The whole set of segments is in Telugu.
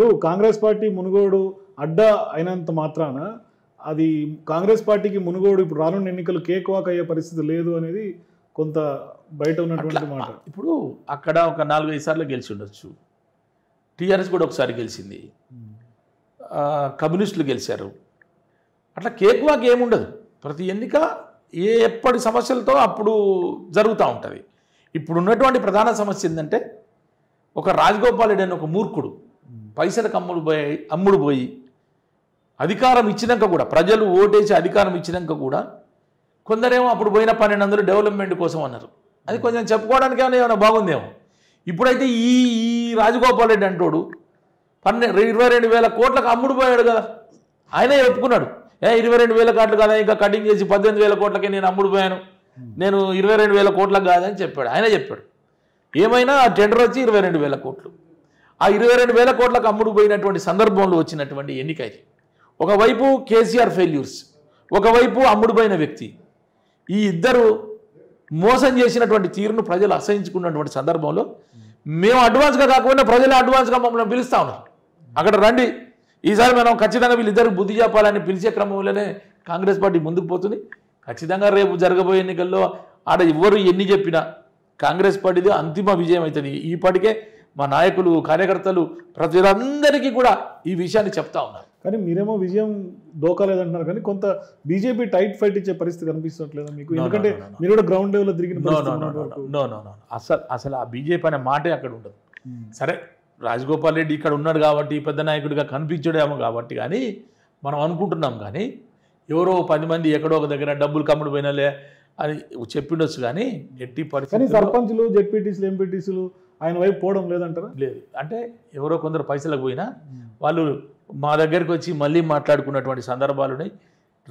ఇప్పుడు కాంగ్రెస్ పార్టీ మునుగోడు అడ్డ అయినంత మాత్రాన అది కాంగ్రెస్ పార్టీకి మునుగోడు ఇప్పుడు రానున్న ఎన్నికలు కేక్ వాక్ అయ్యే పరిస్థితి లేదు అనేది కొంత బయట ఉన్నటువంటి మాట. ఇప్పుడు అక్కడ ఒక 4-5 సార్లు గెలిచి ఉండొచ్చు, టీఆర్ఎస్ కూడా ఒకసారి గెలిచింది, కమ్యూనిస్టులు గెలిచారు, అట్లా కేక్ వాక్ ఏముండదు. ప్రతి ఎన్నిక ఏ ఎప్పటి సమస్యలతో అప్పుడు జరుగుతూ ఉంటుంది. ఇప్పుడు ఉన్నటువంటి ప్రధాన సమస్య ఏంటంటే ఒక రాజగోపాల్ రెడ్డి అని ఒక మూర్ఖుడు పైసలకు అమ్ముడు పోయి అధికారం ఇచ్చినాక కూడా, ప్రజలు ఓటేసి అధికారం ఇచ్చినాక కూడా కొందరేమో అప్పుడు పోయిన 1200 డెవలప్మెంట్ కోసం అన్నారు. అది కొంచెం చెప్పుకోవడానికి ఏమైనా బాగుందేమో. ఇప్పుడైతే ఈ ఈ రాజగోపాల్ రెడ్డి అంటోడు 22,000 కోట్లకు అమ్ముడు పోయాడు కదా, ఆయనే ఒప్పుకున్నాడు. 22,000 కోట్లు కాదా, ఇంకా కటింగ్ చేసి 18,000 కోట్లకి నేను అమ్ముడు పోయాను, నేను 22,000 కోట్లకు కాదని చెప్పాడు, ఆయనే చెప్పాడు. ఏమైనా టెండర్ వచ్చి 22,000 కోట్లు. ఆ 22,000 కోట్లకు అమ్ముడు పోయినటువంటి సందర్భంలో వచ్చినటువంటి ఎన్నిక ఇది. ఒకవైపు కేసీఆర్ ఫెయిల్యూర్స్, ఒకవైపు అమ్ముడు పోయిన వ్యక్తి, ఈ ఇద్దరు మోసం చేసినటువంటి తీరును ప్రజలు అసహించుకున్నటువంటి సందర్భంలో మేము అడ్వాన్స్గా కాకపోయినా ప్రజలు అడ్వాన్స్గా మమ్మల్ని పిలుస్తూ ఉన్నారు, అక్కడ రండి, ఈసారి మనం ఖచ్చితంగా వీళ్ళిద్దరు బుద్ధి చెప్పాలని పిలిచే క్రమంలోనే కాంగ్రెస్ పార్టీ ముందుకు పోతుంది. ఖచ్చితంగా రేపు జరగబోయే ఎన్నికల్లో ఆడ ఎవరు ఎన్ని చెప్పినా కాంగ్రెస్ పార్టీది అంతిమ విజయం అవుతుంది. ఈపాటికే మా నాయకులు, కార్యకర్తలు, ప్రజలందరికీ కూడా ఈ విషయాన్ని చెప్తా ఉన్నారు. కానీ మీరేమో విజయం దోకలేదంటున్నారు, కానీ కొంత బీజేపీ టైట్ ఫైట్ ఇచ్చే పరిస్థితి కనిపిస్తున్నట్లేదా మీకు? ఎందుకంటే మీరు కూడా గ్రౌండ్ లెవెల్లో తిరిగిన అసలు ఆ బీజేపీ అనే మాటే అక్కడ ఉండదు. సరే, రాజగోపాల్ రెడ్డి ఇక్కడ ఉన్నాడు కాబట్టి, పెద్ద నాయకుడిగా కనిపించడేమో కాబట్టి, కానీ మనం అనుకుంటున్నాం, కానీ ఎవరో 10 మంది ఎక్కడో ఒక దగ్గర డబ్బులు కమ్ముడు పోయినలే అని చెప్పిండొచ్చు, కానీ ఎట్టి పరిస్థితి సర్పంచ్లు, జెడ్పీటీసీలు, ఎంపీటీసీలు ఆయన వైపు పోవడం లేదంటారా? లేదు. అంటే ఎవరో కొందరు పైసలకు పోయినా వాళ్ళు మా దగ్గరికి వచ్చి మళ్ళీ మాట్లాడుకున్నటువంటి సందర్భాలున్నాయి.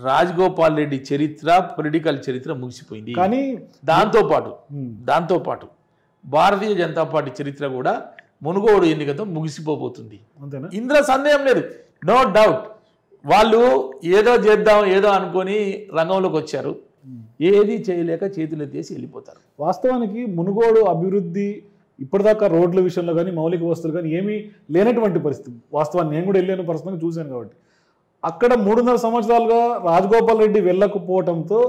రాజగోపాల్ రెడ్డి చరిత్ర, పొలిటికల్ చరిత్ర ముగిసిపోయింది. కానీ దాంతోపాటు భారతీయ జనతా పార్టీ చరిత్ర కూడా మునుగోడు ఎన్నికతో ముగిసిపోబోతుంది, ఇందులో సందేహం లేదు, నో డౌట్. వాళ్ళు ఏదో చేద్దాం ఏదో అనుకొని రంగంలోకి వచ్చారు, ఏది చేయలేక చేతులు ఎత్తేసి వెళ్ళిపోతారు. వాస్తవానికి మునుగోడు అభివృద్ధి ఇప్పటిదాకా రోడ్ల విషయంలో కానీ, మౌలిక వస్తువులు కానీ ఏమీ లేనటువంటి పరిస్థితి. వాస్తవాన్ని నేను కూడా వెళ్ళాను, పరిస్థితిని చూశాను కాబట్టి. అక్కడ 3.5 సంవత్సరాలుగా రాజగోపాల్ రెడ్డి వెళ్ళకపోవడంతో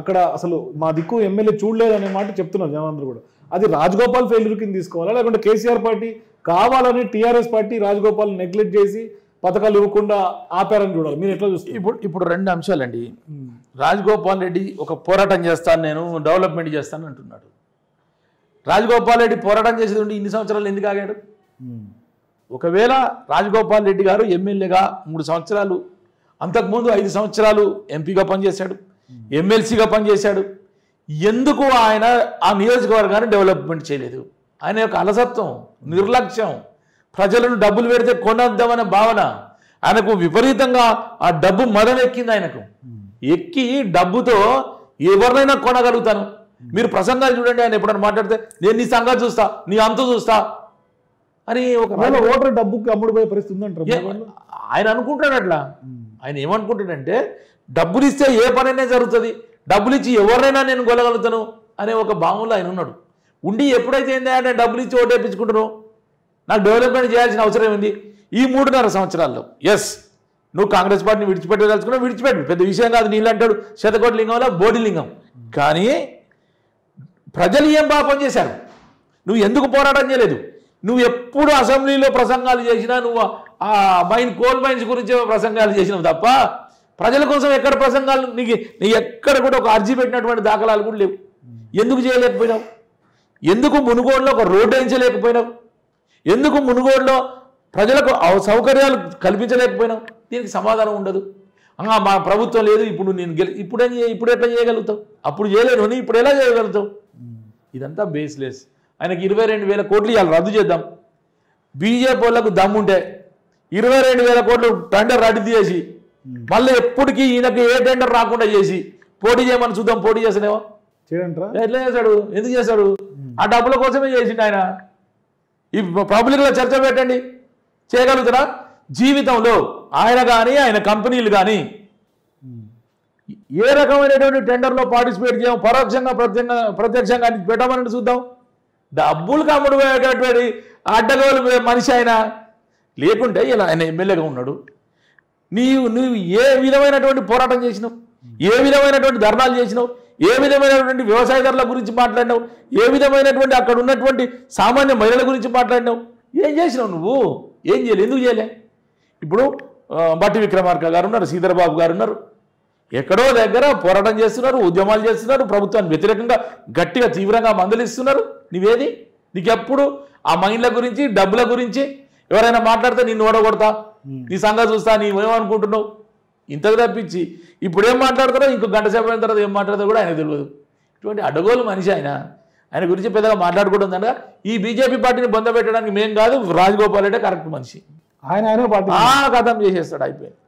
అక్కడ అసలు మా దిక్కు ఎమ్మెల్యే చూడలేదు అనే మాట చెప్తున్నారు జనాలందరూ కూడా. అది రాజగోపాల్ ఫెయిల్యూర్ కింద తీసుకోవాలా, లేకుంటే కేసీఆర్ పార్టీ కావాలని టీఆర్ఎస్ పార్టీ రాజగోపాల్ నెగ్లెక్ట్ చేసి పథకాలు ఇవ్వకుండా ఆపారని చూడాలి, మీరు ఎట్లా చూస్తారు? ఇప్పుడు 2 అంశాలండి. రాజగోపాల్ రెడ్డి ఒక పోరాటం చేస్తాను, నేను డెవలప్మెంట్ చేస్తాను అంటున్నాడు. రాజగోపాల్ రెడ్డి పోరాటం చేసేది ఉండి ఇన్ని సంవత్సరాలు ఎందుకు ఆగాడు? ఒకవేళ రాజగోపాల్ రెడ్డి గారు ఎమ్మెల్యేగా 3 సంవత్సరాలు, అంతకుముందు 5 సంవత్సరాలు ఎంపీగా పనిచేశాడు, ఎమ్మెల్సీగా పనిచేశాడు, ఎందుకు ఆయన ఆ నియోజకవర్గాన్ని డెవలప్మెంట్ చేయలేదు? ఆయన యొక్క అలసత్వం, నిర్లక్ష్యం, ప్రజలను డబ్బులు పెడితే కొనద్దామనే భావన, ఆయనకు విపరీతంగా ఆ డబ్బు మదనెక్కింది. ఆయనకు ఎక్కి డబ్బుతో ఎవరినైనా కొనగలుగుతాను. మీరు ప్రసంగాలు చూడండి, ఆయన ఎప్పుడైనా మాట్లాడితే నేను నీ సంగతి చూస్తా, నీ అంత చూస్తా అని ఒక ఓటర్ డబ్బుకి అమ్ముడు పోయే పరిస్థితి ఉందంటారు. ఆయన అనుకుంటాడు అట్లా. ఆయన ఏమనుకుంటాడంటే డబ్బులు ఇస్తే ఏ పనైనా జరుగుతుంది, డబ్బులు ఇచ్చి ఎవరినైనా నేను కొనగలుగుతాను అనే ఒక భావంలో ఆయన ఉన్నాడు. ఉండి ఎప్పుడైతే ఏంటంటే డబ్బులు ఇచ్చి ఓటేపించుకుంటున్నావు, నాకు డెవలప్మెంట్ చేయాల్సిన అవసరం ఏంది? ఈ 3.5 సంవత్సరాల్లో ఎస్ నువ్వు కాంగ్రెస్ పార్టీని విడిచిపెట్టదలుచుకున్నావు, విడిచిపెట్టు, పెద్ద విషయం కాదు. నీళ్ళు అంటాడు శతకోటి లింగంలో బోడి లింగం. కానీ ప్రజలు ఏం పాపం చేశారు? నువ్వు ఎందుకు పోరాటం చేయలేదు? నువ్వు ఎప్పుడు అసెంబ్లీలో ప్రసంగాలు చేసినా, నువ్వు ఆ కోల్ మైన్స్ గురించి ప్రసంగాలు చేసినావు తప్ప ప్రజల కోసం ఎక్కడ ప్రసంగాలు, నీకు ఎక్కడ కూడా ఒక అర్జీ పెట్టినటువంటి దాఖలాలు కూడా లేవు. ఎందుకు చేయలేకపోయినావు? ఎందుకు మునుగోడులో ఒక రోడ్డు వేయించలేకపోయినావు? ఎందుకు మునుగోడులో ప్రజలకు సౌకర్యాలు కల్పించలేకపోయినావు? దీనికి సమాధానం ఉండదు. మా ప్రభుత్వం లేదు, ఇప్పుడు నేను ఇప్పుడు ఎట్లా చేయగలుగుతావు? అప్పుడు చేయలేను, ఇప్పుడు ఎలా చేయగలుగుతావు? ఇదంతా బేస్లెస్. ఆయనకి 22,000 కోట్లు ఇవాళ రద్దు చేద్దాం, బీజేపీ వాళ్ళకు దమ్ముంటే 22,000 కోట్లు టెండర్ రద్దు చేసి మళ్ళీ ఎప్పటికీ ఈయనకు ఏ టెండర్ రాకుండా చేసి పోటీ చేయమని చూద్దాం. పోటీ చేసానేవో ఎట్లా చేశాడు? ఎందుకు చేశాడు? ఆ డబ్బుల కోసమే చేసిండు ఆయన. ఈ పబ్లిక్లో చర్చ పెట్టండి, చేయగలుగుతారా? జీవితంలో ఆయన కానీ, ఆయన కంపెనీలు కానీ ఏ రకమైనటువంటి టెండర్లో పార్టిసిపేట్ చేయము, పరోక్షంగా ప్రత్యక్షంగా పెట్టమని చూద్దాం. డబ్బులు కమ్ముడు అడ్డగోలు మనిషి ఆయన, లేకుంటే ఇలా ఆయన ఎమ్మెల్యేగా ఉన్నాడు. నువ్వు ఏ విధమైనటువంటి పోరాటం చేసినావు, ఏ విధమైనటువంటి ధర్నాలు చేసినావు, ఏ విధమైనటువంటి వ్యవసాయదారుల గురించి మాట్లాడినావు, ఏ విధమైనటువంటి అక్కడ ఉన్నటువంటి సామాన్య మహిళల గురించి మాట్లాడినావు, ఏం చేసినావు నువ్వు? ఏం చేయలే, ఎందుకు చేయలే? ఇప్పుడు బట్టి విక్రమార్క గారు ఉన్నారు, శ్రీధర్బాబు గారు ఉన్నారు, ఎక్కడో దగ్గర పోరాటం చేస్తున్నారు, ఉద్యమాలు చేస్తున్నారు, ప్రభుత్వాన్ని వ్యతిరేకంగా గట్టిగా తీవ్రంగా మందలిస్తున్నారు. నువ్వేది? నీకెప్పుడు ఆ మహిళల గురించి డబ్బుల గురించి ఎవరైనా మాట్లాడితే నిన్ను ఓడగొడతా, నీ సంగతి చూస్తా, నీవేమనుకుంటున్నావు, ఇంతకు తప్పించి ఇప్పుడు ఏం మాట్లాడతారో ఇంకో గంట సేపు అయిన తర్వాత ఏం మాట్లాడతారో కూడా ఆయన తెలియదు. ఇటువంటి అడ్డగోలు మనిషి ఆయన. ఆయన గురించి పెద్దగా మాట్లాడుకోవడం కనుక ఈ బీజేపీ పార్టీని బొంద పెట్టడానికి మేం కాదు, రాజగోపాల్ రెడ్డి కరెక్ట్ మనిషి. ఆయన ఆయన గతం చేసేస్తాడు, అయిపోయింది.